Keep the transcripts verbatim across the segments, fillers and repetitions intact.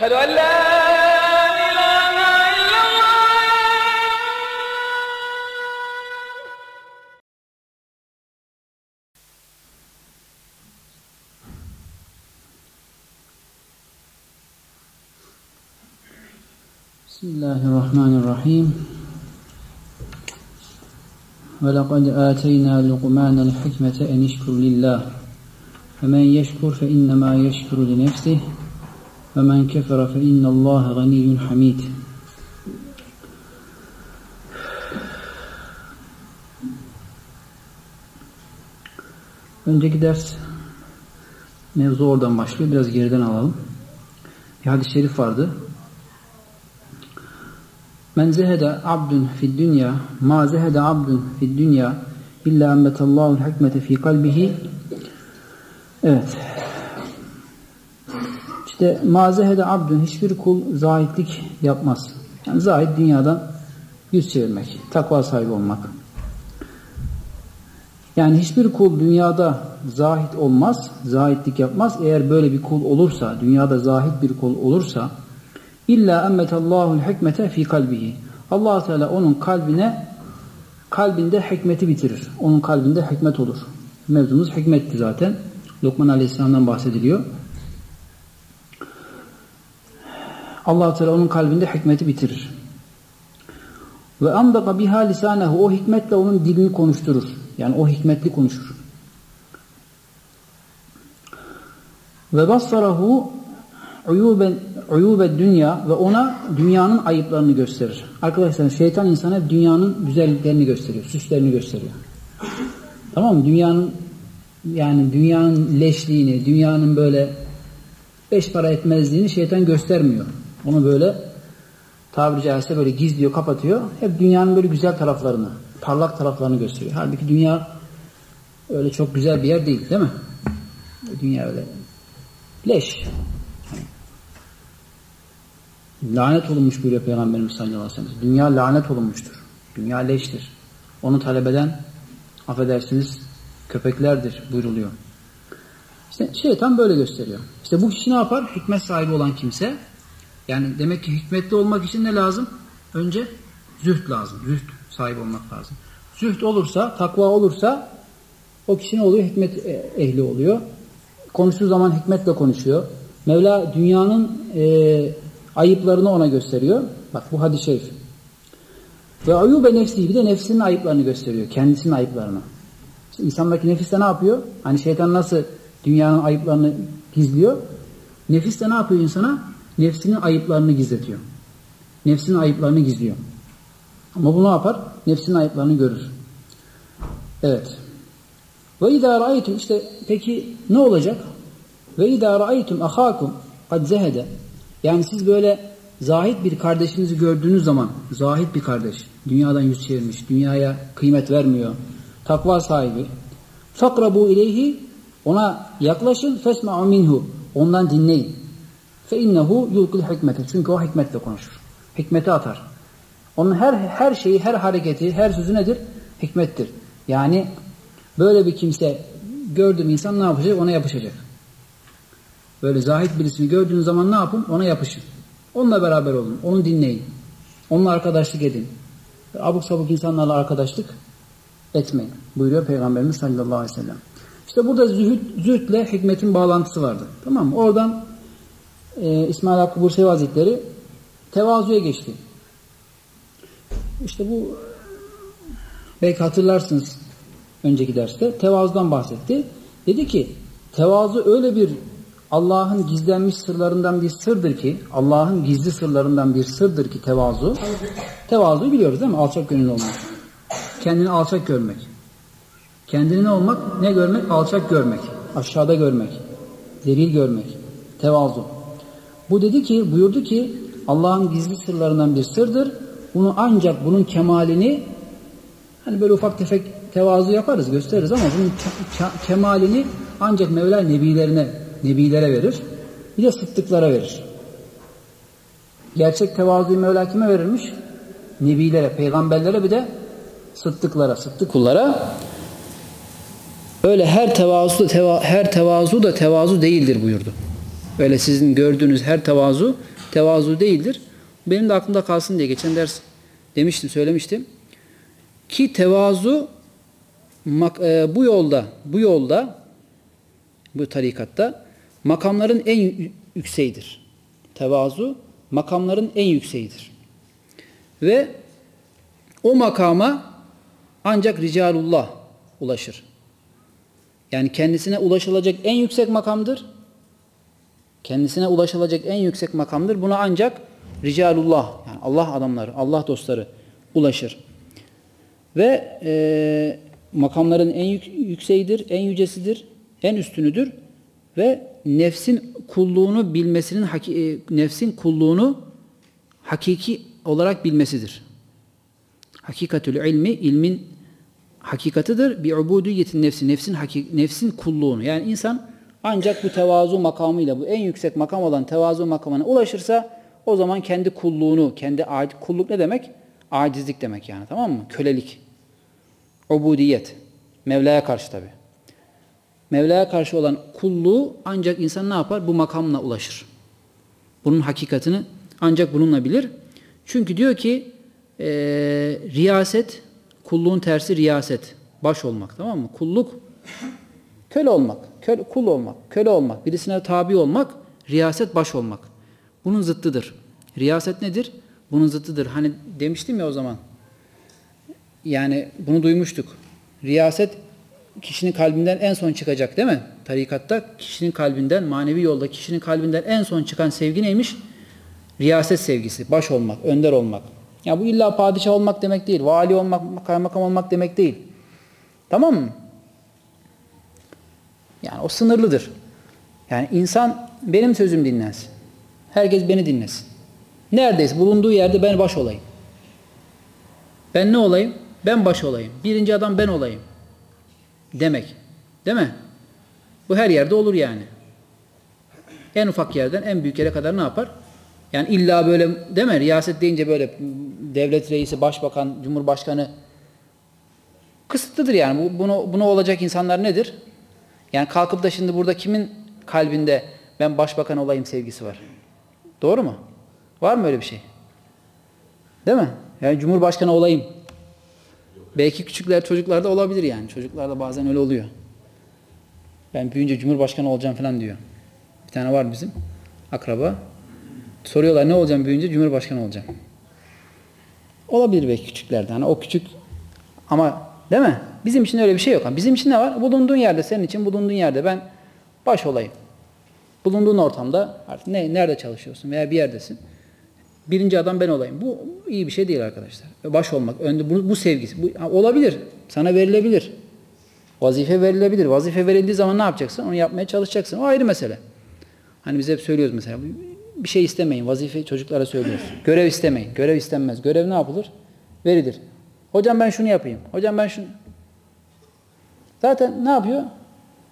Eşhedü en la ilahe illallah. Bismillahirrahmanirrahim. Ve lekad âteynâ Lukmânel hikmete en işkur lillâh. Ve men yeşkur fe innemâ yeşkuru li nefsih. Ve men kefere fe innallâhe ganiyyun hamid. Önceki ders mevzu oradan başlıyor. Biraz geriden alalım. Bir hadis-i şerif vardı. Men zehede abdun fid dünya, ma zehede abdun fid dünya, illa emmetallahu'l hikmete fi kalbihi. Evet. İşte ma zehede abdun, hiçbir kul zahitlik yapmaz. Yani zahit dünyadan yüz çevirmek, takva sahibi olmak. Yani hiçbir kul dünyada zahit olmaz, zahitlik yapmaz. Eğer böyle bir kul olursa, dünyada zahit bir kul olursa, İlla emmetallahu'l hikmete fi kalbihi. Allah Teala onun kalbine kalbinde hikmeti bitirir. Onun kalbinde hikmet olur. Mevzumuz hikmetti zaten. Lokman Aleyhisselam'dan bahsediliyor. Allah Teala onun kalbinde hikmeti bitirir. Ve amdaka biha lisanehu, o hikmetle onun dilini konuşturur. Yani o hikmetli konuşur. Ve bassarahu uyuben uyube dünya, ve ona dünyanın ayıplarını gösterir. Arkadaşlar, şeytan insana hep dünyanın güzelliklerini gösteriyor, süslerini gösteriyor. Tamam mı? Dünyanın, yani dünyanın leşliğini, dünyanın böyle beş para etmezliğini şeytan göstermiyor. Onu böyle tabiri caizse böyle gizliyor, kapatıyor. Hep dünyanın böyle güzel taraflarını, parlak taraflarını gösteriyor. Halbuki dünya öyle çok güzel bir yer değil, değil mi? Dünya öyle leş. Lanet olunmuş buyuruyor Peygamberimiz sallallahu aleyhi ve sellem. Dünya lanet olunmuştur. Dünya leştir. Onu talep eden, affedersiniz, köpeklerdir buyruluyor. İşte şeytan böyle gösteriyor. İşte bu kişi ne yapar? Hikmet sahibi olan kimse. Yani demek ki hikmetli olmak için ne lazım? Önce zühd lazım. Zühd sahibi olmak lazım. Zühd olursa, takva olursa o kişi ne oluyor? Hikmet ehli oluyor. Konuştuğu zaman hikmetle konuşuyor. Mevla dünyanın eee ayıplarını ona gösteriyor. Bak bu hadis-i şerif. Ve ayube nefsi, bir de nefsinin ayıplarını gösteriyor. Kendisinin ayıplarını. İşte insandaki nefis de ne yapıyor? Hani şeytan nasıl dünyanın ayıplarını gizliyor? Nefis de ne yapıyor insana? Nefsinin ayıplarını gizletiyor. Nefsinin ayıplarını gizliyor. Ama bu ne yapar? Nefsinin ayıplarını görür. Evet. Ve idâ râeytum, işte peki ne olacak? Ve idâ râeytum ahâkum kad zehede. Yani siz böyle zahit bir kardeşinizi gördüğünüz zaman, zahit bir kardeş, dünyadan yüz çevirmiş, dünyaya kıymet vermiyor, takva sahibi, fakrabu ileyhi, ona yaklaşın, fesma'u minhu, ondan dinleyin. Fe innehu yulkul hikmete, çünkü o hikmetle konuşur. Hikmeti atar. Onun her her şeyi, her hareketi, her sözü nedir? Hikmettir. Yani böyle bir kimse gördüğüm insan ne yapacak? Ona yapışacak. Böyle zahit birisini gördüğünüz zaman ne yapın? Ona yapışın. Onunla beraber olun. Onu dinleyin. Onunla arkadaşlık edin. Abuk sabuk insanlarla arkadaşlık etmeyin. Buyuruyor Peygamberimiz sallallahu aleyhi ve sellem. İşte burada zühd, zühdle hikmetin bağlantısı vardı. Tamam mı? Oradan e, İsmail Hakkı Bursevi Hazretleri tevazuya geçti. İşte bu belki hatırlarsınız önceki derste. Tevazudan bahsetti. Dedi ki tevazu öyle bir Allah'ın gizlenmiş sırlarından bir sırdır ki, Allah'ın gizli sırlarından bir sırdır ki tevazu. Tevazuyu biliyoruz değil mi? Alçak gönüllü olmak. Kendini alçak görmek. Kendini ne olmak? Ne görmek? Alçak görmek. Aşağıda görmek. Zelil görmek. Tevazu. Bu dedi ki, buyurdu ki Allah'ın gizli sırlarından bir sırdır. Bunu ancak bunun kemalini, hani böyle ufak tefek tevazu yaparız, gösteririz ama bunun kemalini ancak Mevla nebilerine, nebilere verir. Bir de sıddıklara verir. Gerçek tevazuyu Mevla kime verirmiş? Nebilere, peygamberlere, bir de sıddıklara, sıddık kullara. Öyle her tevazu, teva, her tevazu da tevazu değildir buyurdu. Öyle sizin gördüğünüz her tevazu tevazu değildir. Benim de aklımda kalsın diye geçen ders demiştim, söylemiştim. Ki tevazu bu yolda, bu yolda, bu tarikatta makamların en yükseğidir. Tevazu makamların en yükseğidir. Ve o makama ancak Ricalullah ulaşır. Yani kendisine ulaşılacak en yüksek makamdır. Kendisine ulaşılacak en yüksek makamdır. Buna ancak Ricalullah, yani Allah adamları, Allah dostları ulaşır. Ve e, makamların en yük, yükseğidir, en yücesidir, en üstünüdür. Ve nefsin kulluğunu bilmesinin, haki, nefsin kulluğunu hakiki olarak bilmesidir. Hakikatül ilmi, ilmin hakikatidir. Bi ubudiyetin nefsi, nefsin, hakik, nefsin kulluğunu. Yani insan ancak bu tevazu makamıyla, bu en yüksek makam olan tevazu makamına ulaşırsa o zaman kendi kulluğunu, kendi kulluk ne demek? Acizlik demek yani, tamam mı? Kölelik. Ubudiyet. Mevla'ya karşı tabi. Mevla'ya karşı olan kulluğu ancak insan ne yapar? Bu makamla ulaşır. Bunun hakikatini ancak bununla bilir. Çünkü diyor ki e, riyaset, kulluğun tersi riyaset. Baş olmak, tamam mı? Kulluk, köle olmak, köle, kul olmak, köle olmak, birisine tabi olmak, riyaset baş olmak. Bunun zıttıdır. Riyaset nedir? Bunun zıttıdır. Hani demiştim ya o zaman. Yani bunu duymuştuk. Riyaset kişinin kalbinden en son çıkacak, değil mi? Tarikatta kişinin kalbinden, manevi yolda kişinin kalbinden en son çıkan sevgi neymiş? Riyaset sevgisi. Baş olmak, önder olmak. Ya bu illa padişah olmak demek değil. Vali olmak, kaymakam olmak demek değil. Tamam mı? Yani o sınırlıdır. Yani insan benim sözüm dinlensin. Herkes beni dinlesin. Neredeyse bulunduğu yerde ben baş olayım. Ben ne olayım? Ben baş olayım. Birinci adam ben olayım. Demek. Değil mi? Bu her yerde olur yani. En ufak yerden en büyük yere kadar ne yapar? Yani illa böyle değil mi? Riyaset deyince böyle devlet reisi, başbakan, cumhurbaşkanı kısıtlıdır yani. Bunu, buna olacak insanlar nedir? Yani kalkıp da şimdi burada kimin kalbinde ben başbakan olayım sevgisi var? Doğru mu? Var mı öyle bir şey? Değil mi? Yani cumhurbaşkanı olayım. Yok. Belki küçükler, çocuklarda olabilir yani. Çocuklarda bazen öyle oluyor. Ben büyüyünce cumhurbaşkanı olacağım falan diyor. Bir tane var bizim akraba. Soruyorlar ne olacağım büyüyünce? Cumhurbaşkanı olacağım. Olabilir belki küçüklerde. Hani o küçük ama değil mi? Bizim için öyle bir şey yok. Bizim için ne var? Bulunduğun yerde, senin için bulunduğun yerde ben baş olayım. Bulunduğun ortamda artık ne, nerede çalışıyorsun veya bir yerdesin. Birinci adam ben olayım. Bu iyi bir şey değil arkadaşlar. Baş olmak, önde bu, bu sevgisi. Bu, olabilir. Sana verilebilir. Vazife verilebilir. Vazife verildiği zaman ne yapacaksın? Onu yapmaya çalışacaksın. O ayrı mesele. Hani biz hep söylüyoruz mesela. Bir şey istemeyin. Vazife çocuklara söylüyoruz. Görev istemeyin. Görev istenmez. Görev ne yapılır? Verilir. Hocam ben şunu yapayım. Hocam ben şunu... Zaten ne yapıyor?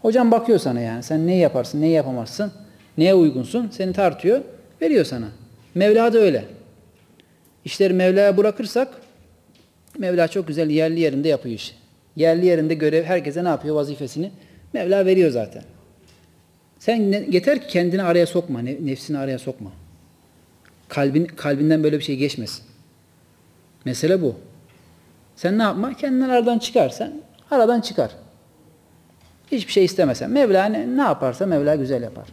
Hocam bakıyor sana yani. Sen neyi yaparsın, neyi yapamazsın, neye uygunsun. Seni tartıyor. Veriyor sana. Mevla da öyle. İşleri Mevla'ya bırakırsak Mevla çok güzel yerli yerinde yapıyor işi. Yerli yerinde görev herkese ne yapıyor vazifesini? Mevla veriyor zaten. Sen ne, yeter ki kendini araya sokma. Nefsini araya sokma. Kalbin, kalbinden böyle bir şey geçmesin. Mesele bu. Sen ne yapma? Kendinden aradan çıkarsan aradan çıkar. Hiçbir şey istemesen. Mevla ne, ne yaparsa Mevla güzel yapar.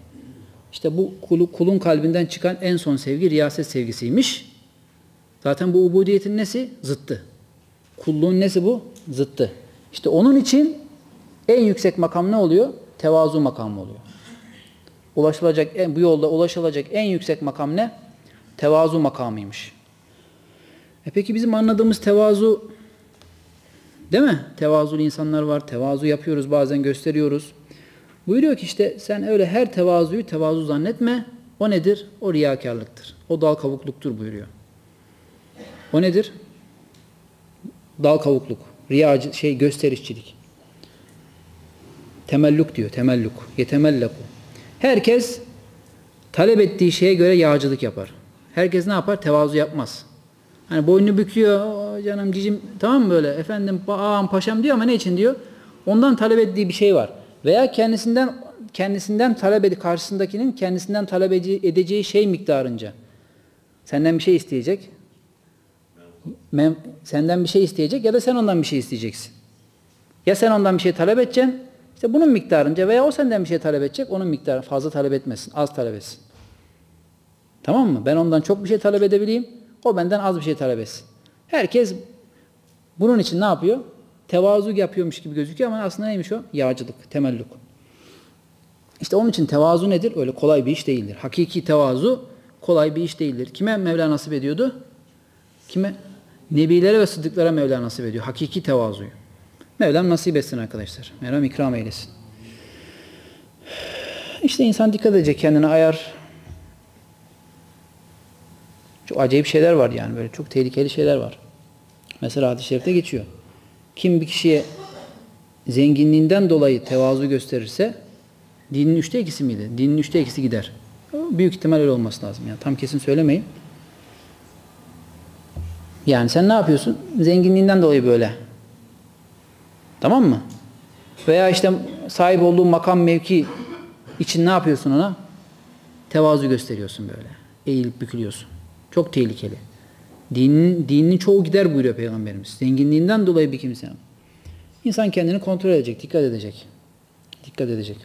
İşte bu kulu, kulun kalbinden çıkan en son sevgi riyaset sevgisiymiş. Zaten bu ubudiyetin nesi? Zıttı. Kulluğun nesi bu? Zıttı. İşte onun için en yüksek makam ne oluyor? Tevazu makamı oluyor. Ulaşılacak, bu yolda ulaşılacak en yüksek makam ne? Tevazu makamıymış. E peki bizim anladığımız tevazu değil mi? Tevazulu insanlar var. Tevazu yapıyoruz bazen, gösteriyoruz. Buyuruyor ki işte sen öyle her tevazuyu tevazu zannetme. O nedir? O riyakarlıktır. O dal kavukluktur buyuruyor. O nedir? Dal kavukluk. Riyacı, şey gösterişçilik. Temelluk diyor. Temelluk. Yetemellaku. Herkes talep ettiği şeye göre yağcılık yapar. Herkes ne yapar? Tevazu yapmaz. Hani boynunu büküyor. Canım cicim tamam mı böyle? Efendim ağam paşam diyor ama ne için diyor? Ondan talep ettiği bir şey var. Veya kendisinden kendisinden talep ede karşısındakinin kendisinden talep edeceği şey miktarınca Senden bir şey isteyecek. Mem senden bir şey isteyecek ya da sen ondan bir şey isteyeceksin. Ya sen ondan bir şey talep edeceksin, işte bunun miktarınca, veya o senden bir şey talep edecek, onun miktarı fazla talep etmesin, az talep etsin. Tamam mı? Ben ondan çok bir şey talep edebileyim, o benden az bir şey talep etsin. Herkes bunun için ne yapıyor? Tevazu yapıyormuş gibi gözüküyor ama aslında neymiş o? Yağcılık, temelluk. İşte onun için tevazu nedir? Öyle kolay bir iş değildir. Hakiki tevazu kolay bir iş değildir. Kime Mevla nasip ediyordu? Kime? Nebilere ve sıddıklara Mevla nasip ediyor. Hakiki tevazuyu. Mevlam nasip etsin arkadaşlar. Mevlam ikram eylesin. İşte insan dikkat edecek, kendine ayar. Çok acayip şeyler var yani. Böyle çok tehlikeli şeyler var. Mesela hadis-i şerifte geçiyor. Kim bir kişiye zenginliğinden dolayı tevazu gösterirse dinin üçte ikisi miydi? Dinin üçte ikisi gider. Büyük ihtimal öyle olması lazım. Yani tam kesin söylemeyin. Yani sen ne yapıyorsun? Zenginliğinden dolayı böyle. Tamam mı? Veya işte sahip olduğun makam, mevki için ne yapıyorsun ona? Tevazu gösteriyorsun böyle. Eğilip bükülüyorsun. Çok tehlikeli. Dinin, dinin çoğu gider buyuruyor Peygamberimiz. Zenginliğinden dolayı bir kimse. İnsan kendini kontrol edecek, dikkat edecek. Dikkat edecek.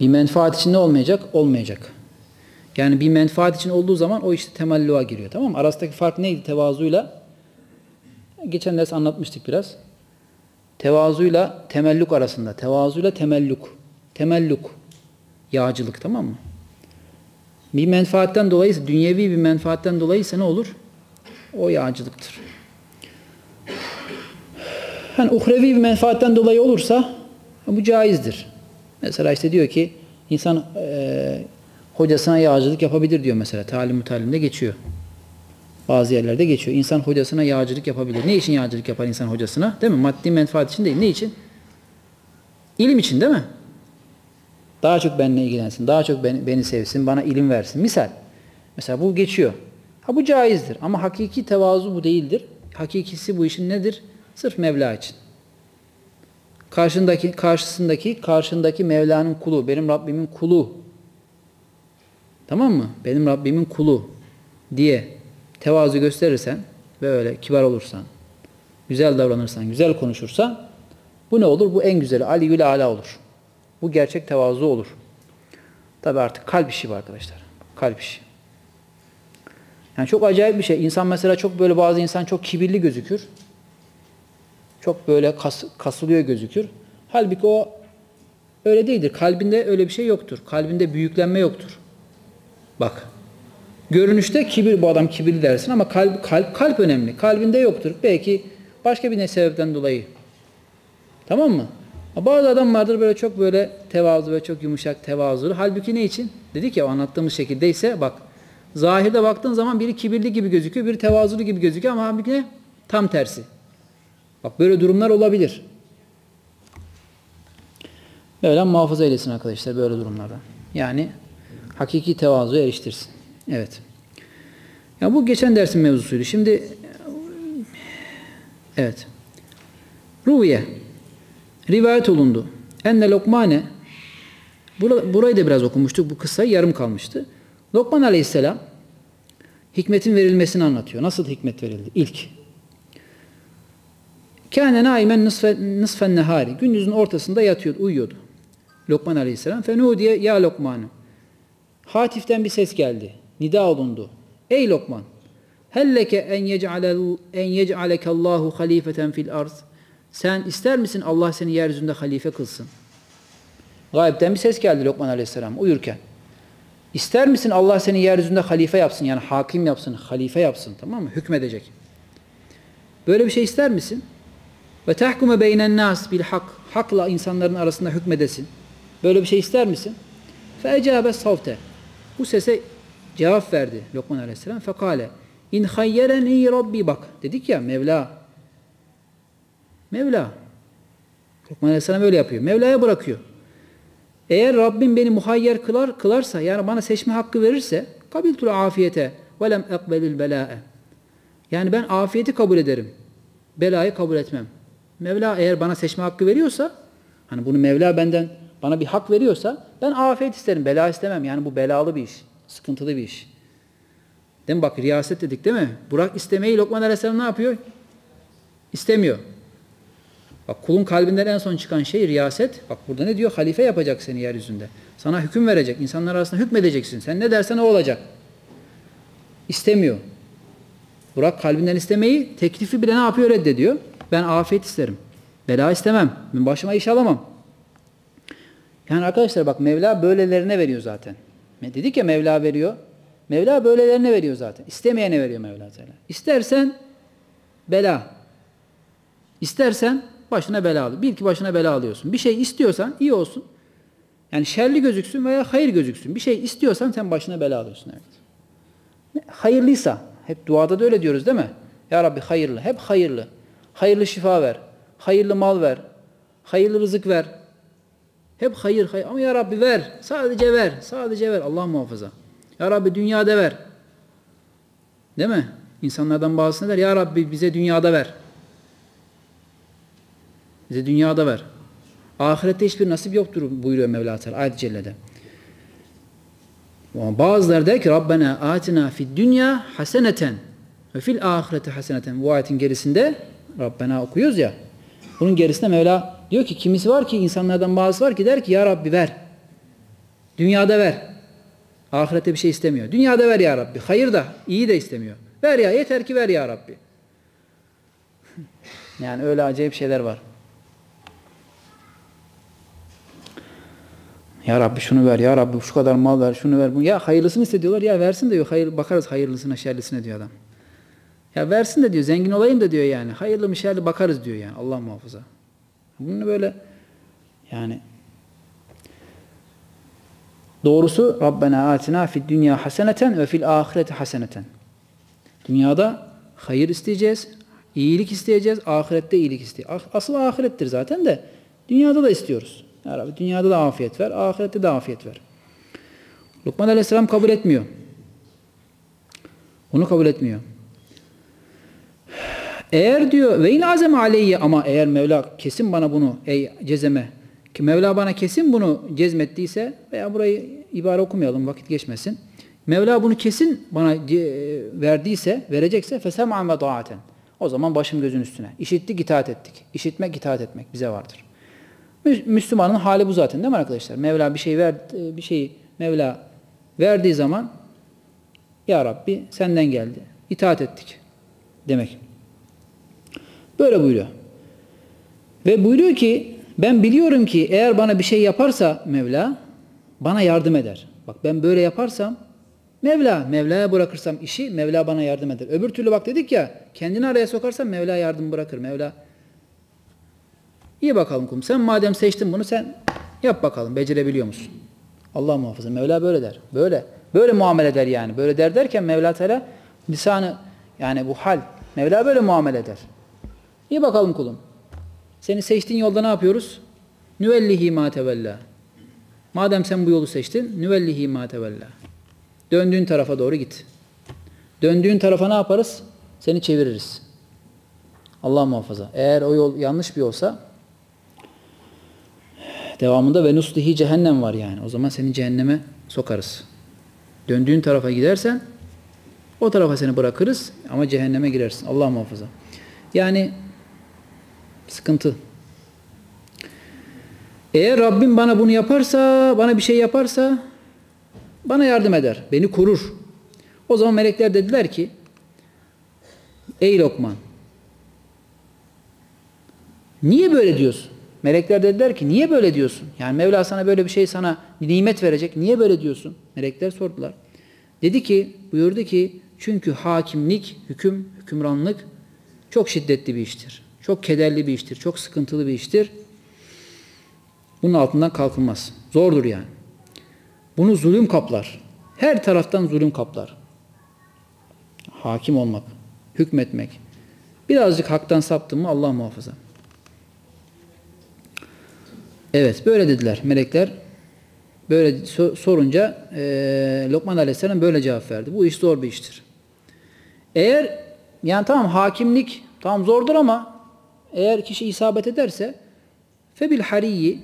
Bir menfaat için ne olmayacak? Olmayacak. Yani bir menfaat için olduğu zaman o işte temalluğa giriyor. Tamam mı? Arasındaki fark neydi tevazuyla? Geçen ders anlatmıştık biraz. Tevazuyla temelluk arasında. Tevazuyla temelluk. Temelluk. Yağcılık, tamam mı? Bir menfaatten dolayıysa, dünyevi bir menfaatten dolayıysa ne olur? O yağcılıktır. Yani uhrevi bir menfaatten dolayı olursa bu caizdir. Mesela işte diyor ki insan e, hocasına yağcılık yapabilir diyor mesela. Talim-i talimde geçiyor. Bazı yerlerde geçiyor. İnsan hocasına yağcılık yapabilir. Ne için yağcılık yapar insan hocasına? Değil mi? Maddi menfaat için değil. Ne için? İlim için değil mi? Daha çok benimle ilgilensin. Daha çok beni, beni sevsin. Bana ilim versin. Misal. Mesela bu geçiyor. Ha bu caizdir. Ama hakiki tevazu bu değildir. Hakikisi bu işin nedir? Sırf Mevla için. Karşındaki, karşısındaki, karşındaki Mevla'nın kulu. Benim Rabbimin kulu. Tamam mı? Benim Rabbimin kulu diye tevazu gösterirsen ve öyle kibar olursan, güzel davranırsan, güzel konuşursan bu ne olur? Bu en güzeli. Aliül Ala olur. Bu gerçek tevazu olur. Tabi artık kalp işi var arkadaşlar. Kalp işi. Yani çok acayip bir şey. İnsan mesela çok böyle, bazı insan çok kibirli gözükür. Çok böyle kas, kasılıyor gözükür. Halbuki o öyle değildir. Kalbinde öyle bir şey yoktur. Kalbinde büyüklenme yoktur. Bak. Görünüşte kibir, bu adam kibirli dersin ama kalp, kalp, kalp önemli. Kalbinde yoktur. Belki başka bir ne sebepten dolayı. Tamam mı? Bazı adam vardır böyle çok böyle tevazu ve çok yumuşak tevazulu. Halbuki ne için? Dedik ya, anlattığımız şekildeyse bak. Zahirde baktığın zaman biri kibirli gibi gözüküyor, biri tevazulu gibi gözüküyor ama halbuki ne? Tam tersi. Bak böyle durumlar olabilir. Böyle muhafaza eylesin arkadaşlar böyle durumlarda. Yani hakiki tevazuya eriştirsin. Evet. Ya bu geçen dersin mevzusuydu. Şimdi evet. Ruviye. Rivayet olundu. Enne Lokmane. Burayı da biraz okumuştuk. Bu kısa yarım kalmıştı. Lokman Aleyhisselam hikmetin verilmesini anlatıyor. Nasıl hikmet verildi? İlk. Kâne nâimen nısfen nehâri. Gündüzün ortasında yatıyordu, uyuyordu. Lokman Aleyhisselam. Fenûdiye ya Lokman'ı. Hatif'ten bir ses geldi. Nida olundu. Ey Lokman! Helleke en yec'alekallahu halifeten fil arz. Sen ister misin Allah seni yeryüzünde halife kılsın? Gayipten bir ses geldi Lokman Aleyhisselam uyurken. İster misin Allah seni yeryüzünde halife yapsın? Yani hakim yapsın, halife yapsın. Tamam mı? Hükmedecek. Böyle bir şey ister misin? Ve tahkume beynen nas bil hak. Hakla insanların arasında hükmedesin. Böyle bir şey ister misin? Fe ecabe savte. Bu sese cevap verdi Lokman Aleyhisselam. Fekale in hayyereni rabbi, bak. Dedik ya Mevla. Mevla. Lokman Aleyhisselam öyle yapıyor. Mevla'ya bırakıyor. Eğer Rabbim beni muhayyer kılar, kılarsa, yani bana seçme hakkı verirse, kabiltul afiyete ve lem ekbelil belâe. Yani ben afiyeti kabul ederim. Belayı kabul etmem. Mevla eğer bana seçme hakkı veriyorsa, hani bunu Mevla benden, bana bir hak veriyorsa ben afiyet isterim, bela istemem. Yani bu belalı bir iş. Sıkıntılı bir iş. Değil mi? Bak riyaset dedik değil mi? Bırak istemeyi Lokman Aleyhisselam ne yapıyor? İstemiyor. Bak kulun kalbinden en son çıkan şey riyaset. Bak burada ne diyor? Halife yapacak seni yeryüzünde. Sana hüküm verecek. İnsanlar arasında hükmedeceksin. Sen ne dersen o olacak. İstemiyor. Bırak kalbinden istemeyi, teklifi bile ne yapıyor? Reddediyor. Ben afiyet isterim. Bela istemem. Ben başıma iş alamam. Yani arkadaşlar bak Mevla böylelerine veriyor zaten. Dedik ya Mevla veriyor. Mevla böylelerine veriyor zaten. İstemeyene veriyor Mevla Teala. İstersen bela. İstersen başına bela alır. Bil ki başına bela alıyorsun. Bir şey istiyorsan iyi olsun. Yani şerli gözüksün veya hayır gözüksün. Bir şey istiyorsan sen başına bela alıyorsun. Evet. Hayırlıysa, hep duada da öyle diyoruz değil mi? Ya Rabbi hayırlı, hep hayırlı. Hayırlı şifa ver, hayırlı mal ver, hayırlı rızık ver. Hep hayır, hayır. Ama ya Rabbi ver, sadece ver, sadece ver. Allah muhafaza. Ya Rabbi dünyada ver. Değil mi? İnsanlardan bazısına der, ya Rabbi bize dünyada ver. Bize dünyada ver. Ahirette hiçbir nasip yoktur buyuruyor Mevla Teala ayet-i cellede. Bazıları der ki Rabbena atina fid dünya haseneten ve fil ahireti haseneten. Bu ayetin gerisinde Rabbena okuyoruz ya. Bunun gerisinde Mevla diyor ki kimisi var ki insanlardan bazısı var ki der ki ya Rabbi ver. Dünyada ver. Ahirette bir şey istemiyor. Dünyada ver ya Rabbi. Hayır da iyi de istemiyor. Ver ya yeter ki ver ya Rabbi. Yani öyle acayip şeyler var. Ya Rabbi şunu ver, ya Rabbi şu kadar mal ver, şunu ver. Bunu. Ya hayırlısını istediyorlar, ya versin de diyor. Hayır, bakarız hayırlısına, şerlisine diyor adam. Ya versin de diyor, zengin olayım da diyor yani. Hayırlı mı şerli bakarız diyor yani. Allah muhafaza. Bunu böyle yani doğrusu Rabbena atina fid dünya haseneten ve fil ahireti haseneten. Dünyada hayır isteyeceğiz, iyilik isteyeceğiz, ahirette iyilik isteyeceğiz. Asıl ahirettir zaten de dünyada da istiyoruz. Ya Rabbi dünyada da afiyet ver, ahirette de afiyet ver. Lokman Aleyhisselam kabul etmiyor. Onu kabul etmiyor. Eğer diyor ve in azem aleyye ama eğer Mevla kesin bana bunu ey cezeme ki Mevla bana kesin bunu cezmettiyse veya burayı ibare okumayalım vakit geçmesin. Mevla bunu kesin bana verdiyse, verecekse fesem'an ve daaten. O zaman başım gözün üstüne. İşittik, itaat ettik. İşitmek, itaat etmek bize vardır. Müslümanın hali bu zaten değil mi arkadaşlar? Mevla bir şey ver, bir şeyi Mevla verdiği zaman ya Rabbi senden geldi. İtaat ettik demek. Böyle buyuruyor. Ve buyuruyor ki ben biliyorum ki eğer bana bir şey yaparsa Mevla bana yardım eder. Bak ben böyle yaparsam Mevla, Mevla'ya bırakırsam işi Mevla bana yardım eder. Öbür türlü bak dedik ya kendini araya sokarsam Mevla yardım bırakır. Mevla İyi bakalım kum. Sen madem seçtin bunu sen yap bakalım. Becerebiliyor musun? Allah muhafaza. Mevla böyle der. Böyle. Böyle muamele eder yani. Böyle der derken Mevla Teala lisanı yani bu hal. Mevla böyle muamele eder. İyi bakalım kulum. Seni seçtiğin yolda ne yapıyoruz? Nüvellihi ma tevella. Madem sen bu yolu seçtin. Nüvellihi ma tevella. Döndüğün tarafa doğru git. Döndüğün tarafa ne yaparız? Seni çeviririz. Allah muhafaza. Eğer o yol yanlış bir yolsa devamında ve nuslihi cehennem var yani. O zaman seni cehenneme sokarız. Döndüğün tarafa gidersen o tarafa seni bırakırız ama cehenneme girersin. Allah muhafaza. Yani sıkıntı. Eğer Rabbim bana bunu yaparsa, bana bir şey yaparsa bana yardım eder. Beni korur. O zaman melekler dediler ki ey Lokman niye böyle diyorsun? Melekler dediler ki niye böyle diyorsun? Yani Mevla sana böyle bir şey sana nimet verecek. Niye böyle diyorsun? Melekler sordular. Dedi ki, buyurdu ki çünkü hakimlik, hüküm, hükümranlık çok şiddetli bir iştir. Çok kederli bir iştir. Çok sıkıntılı bir iştir. Bunun altından kalkılmaz. Zordur yani. Bunu zulüm kaplar. Her taraftan zulüm kaplar. Hakim olmak, hükmetmek. Birazcık haktan saptın mı Allah muhafaza. Evet böyle dediler melekler. Böyle sorunca e, Lokman Aleyhisselam böyle cevap verdi. Bu iş zor bir iştir. Eğer yani tamam hakimlik tamam zordur ama eğer kişi isabet ederse febil hariyi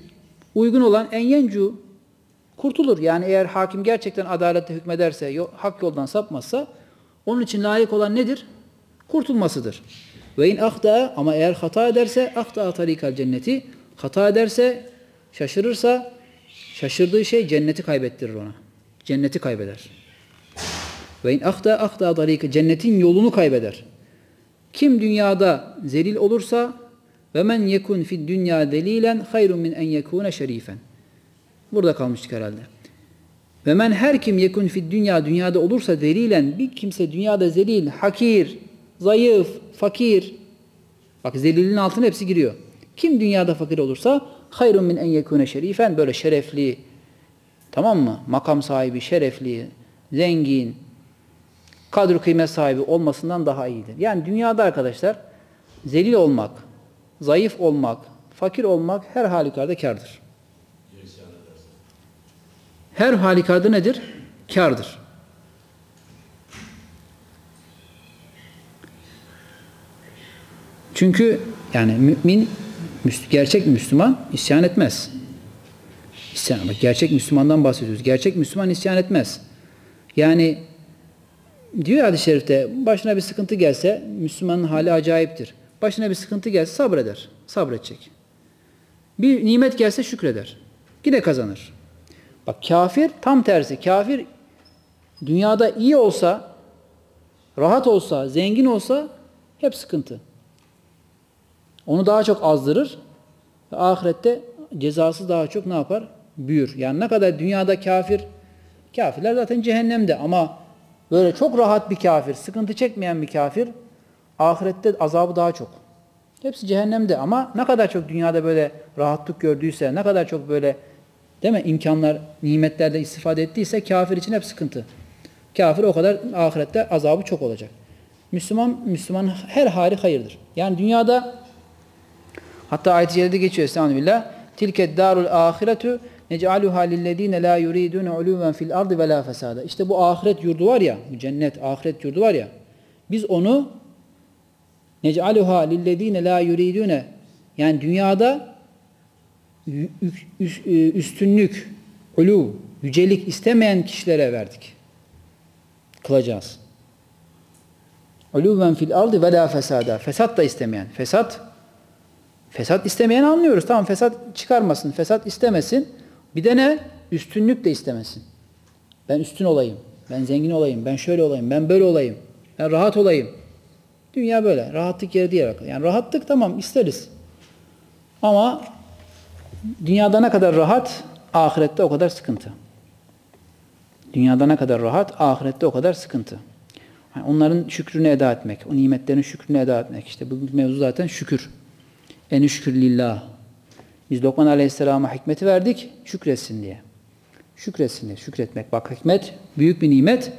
uygun olan en yencu kurtulur. Yani eğer hakim gerçekten adalette hükmederse hak yoldan sapmazsa Onun için layık olan nedir? Kurtulmasıdır. Ve in ahta, ama eğer hata ederse ahta tarikal cenneti, hata ederse, şaşırırsa, şaşırdığı şey cenneti kaybettirir ona. Cenneti kaybeder. Ve in ahta ahta tarikal, cennetin yolunu kaybeder. Kim dünyada zelil olursa ve men yekun fid dünya delilen hayrun min en yekune şerifen. Burada kalmıştık herhalde. Ve men her kim yekun fid dünya, dünyada olursa delilen, bir kimse dünyada zelil, hakir, zayıf, fakir. Bak zelilin altına hepsi giriyor. Kim dünyada fakir olursa hayrun min en yekune şerifen, böyle şerefli, tamam mı? Makam sahibi, şerefli, zengin, kadr kıymet sahibi olmasından daha iyidir. Yani dünyada arkadaşlar zelil olmak, zayıf olmak, fakir olmak her halükarda kârdır. Her halükarda nedir? Kârdır. Çünkü yani mümin, gerçek Müslüman isyan etmez. İsyan, bak gerçek Müslümandan bahsediyoruz. Gerçek Müslüman isyan etmez. Yani diyor hadis-i şerifte, başına bir sıkıntı gelse Müslümanın hali acayiptir. Başına bir sıkıntı gelse sabreder. Sabredecek. Bir nimet gelse şükreder. Yine kazanır. Bak kafir tam tersi. Kafir dünyada iyi olsa, rahat olsa, zengin olsa hep sıkıntı. Onu daha çok azdırır ve ahirette cezası daha çok ne yapar? Büyür. Yani ne kadar dünyada kafir, kafirler zaten cehennemde, ama böyle çok rahat bir kafir, sıkıntı çekmeyen bir kafir, ahirette azabı daha çok. Hepsi cehennemde, ama ne kadar çok dünyada böyle rahatlık gördüyse, ne kadar çok böyle, değil mi, imkanlar, nimetlerden istifade ettiyse kafir için hep sıkıntı. Kafir o kadar ahirette azabı çok olacak. Müslüman, Müslümanın her hali hayırdır. Yani dünyada, hatta ayet-i celilde geçiyor, estağfirullah. Tilket darul ahiretü nec'aluha lillezine la yuridune uluven fil ardı ve la fesada. İşte bu ahiret yurdu var ya, bu cennet, ahiret yurdu var ya, biz onu nec'aluha lillezine la yuridune, yani dünyada üstünlük, ulu, yücelik istemeyen kişilere verdik. Kılacağız. Uluven fil ardı ve la fesada. Fesat da istemeyen. Fesat, fesat istemeyen anlıyoruz. Tamam, fesat çıkarmasın, fesat istemesin. Bir de ne? Üstünlük de istemesin. Ben üstün olayım, ben zengin olayım, ben şöyle olayım, ben böyle olayım, ben rahat olayım. Dünya böyle. Rahatlık yeri diye bakılıyor. Yani rahatlık tamam isteriz. Ama dünyada ne kadar rahat, ahirette o kadar sıkıntı. Dünyada ne kadar rahat, ahirette o kadar sıkıntı. Yani onların şükrünü eda etmek, o nimetlerin şükrünü eda etmek. İşte bu mevzu zaten şükür. En şükür lillah. Biz Lokman Aleyhisselam'a hikmeti verdik, şükretsin diye. Şükretsin diye, şükretmek. Bak hikmet, büyük bir nimet.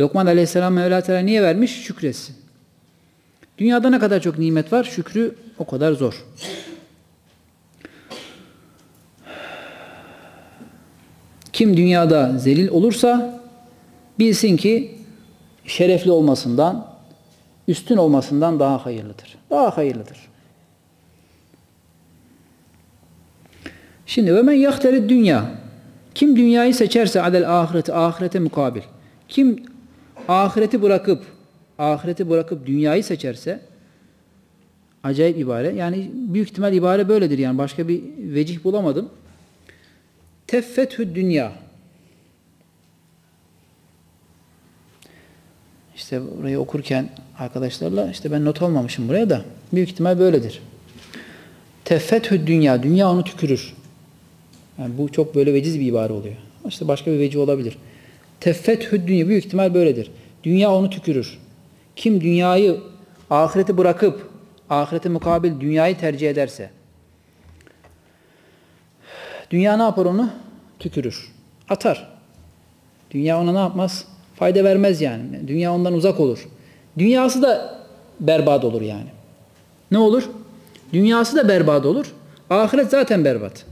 Lokman Aleyhisselam Mevla Teala niye vermiş? Şükretsin. Dünyada ne kadar çok nimet var, şükrü o kadar zor. Kim dünyada zelil olursa bilsin ki şerefli olmasından, üstün olmasından daha hayırlıdır. Daha hayırlıdır. Şimdi ve men yahteri dünya. Kim dünyayı seçerse adel ahireti, ahirete mukabil. Kim ahireti bırakıp ahireti bırakıp dünyayı seçerse, acayip ibare. Yani büyük ihtimal ibare böyledir. Yani başka bir vecih bulamadım. Teffethü dünya. İşte burayı okurken arkadaşlarla, işte ben not almamışım buraya da, büyük ihtimal böyledir. Teffethü dünya. Dünya onu tükürür. Yani bu çok böyle veciz bir ibare oluyor. İşte başka bir vecih olabilir. Teffethü dünya. Büyük ihtimal böyledir. Dünya onu tükürür. Kim dünyayı, ahireti bırakıp ahirete mukabil dünyayı tercih ederse, dünya ne yapar onu? Tükürür. Atar. Dünya ona ne yapmaz? Fayda vermez yani. Dünya ondan uzak olur. Dünyası da berbat olur yani. Ne olur? Dünyası da berbat olur. Ahiret zaten berbat.